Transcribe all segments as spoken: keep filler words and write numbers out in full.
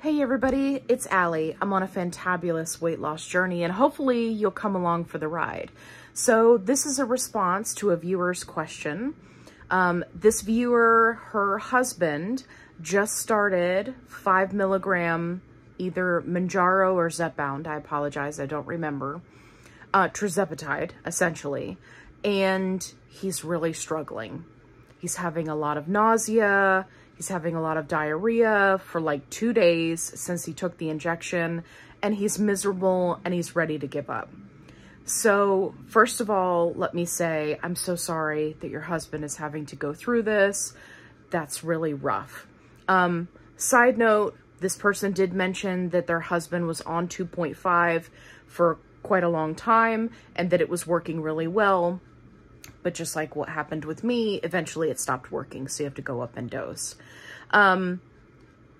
Hey everybody, it's Allie. I'm on a fantabulous weight loss journey and hopefully you'll come along for the ride. So this is a response to a viewer's question. Um, this viewer, her husband, just started five milligram either Mounjaro or Zepbound, I apologize, I don't remember, uh, tirzepatide essentially, and he's really struggling. He's having a lot of nausea. He's having a lot of diarrhea for like two days since he took the injection, and he's miserable and he's ready to give up. So first of all, let me say, I'm so sorry that your husband is having to go through this. That's really rough. Um, side note, this person did mention that their husband was on two point five for quite a long time and that it was working really well. But just like what happened with me, eventually it stopped working, so you have to go up and dose. Um,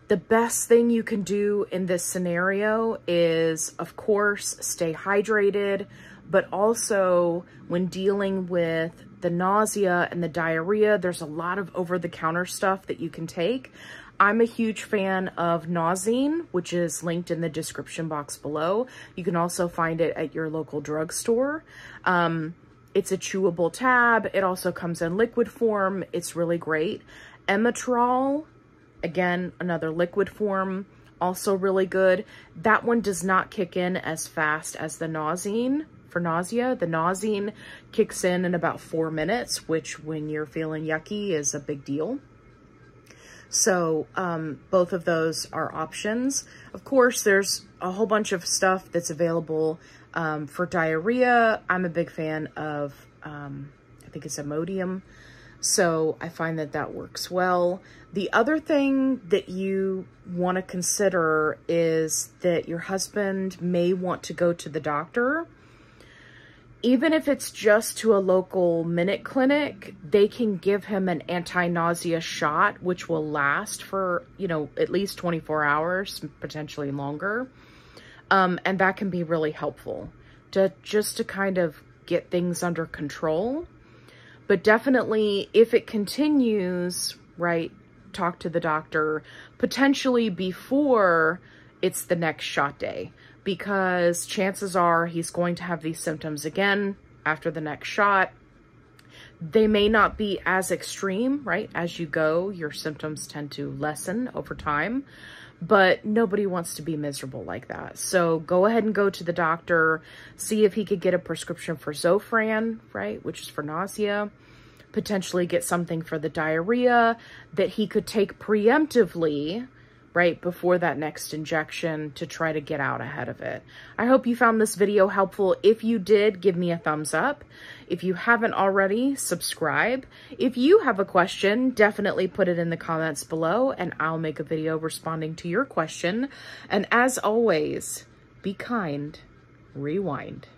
the best thing you can do in this scenario is, of course, stay hydrated, but also when dealing with the nausea and the diarrhea, there's a lot of over-the-counter stuff that you can take. I'm a huge fan of Nauzene, which is linked in the description box below. You can also find it at your local drugstore. Um... It's a chewable tab. It also comes in liquid form. It's really great. Emetrol, again, another liquid form, also really good. That one does not kick in as fast as the Nauzene for nausea. The Nauzene kicks in in about four minutes, which when you're feeling yucky is a big deal. So um, both of those are options. Of course, there's a whole bunch of stuff that's available um, for diarrhea. I'm a big fan of, um, I think it's Imodium. So I find that that works well. The other thing that you want to consider is that your husband may want to go to the doctor. Even if it's just to a local Minute Clinic, they can give him an anti-nausea shot, which will last for, you know, at least twenty-four hours, potentially longer. Um, and that can be really helpful to just to kind of get things under control. But definitely, if it continues, right, talk to the doctor, potentially before it's the next shot day, because chances are he's going to have these symptoms again after the next shot. They may not be as extreme, right? As you go, your symptoms tend to lessen over time, but nobody wants to be miserable like that. So go ahead and go to the doctor, see if he could get a prescription for Zofran, right? Which is for nausea, potentially get something for the diarrhea that he could take preemptively, right before that next injection, to try to get out ahead of it. I hope you found this video helpful. If you did, give me a thumbs up. If you haven't already, subscribe. If you have a question, definitely put it in the comments below and I'll make a video responding to your question. And as always, be kind, rewind.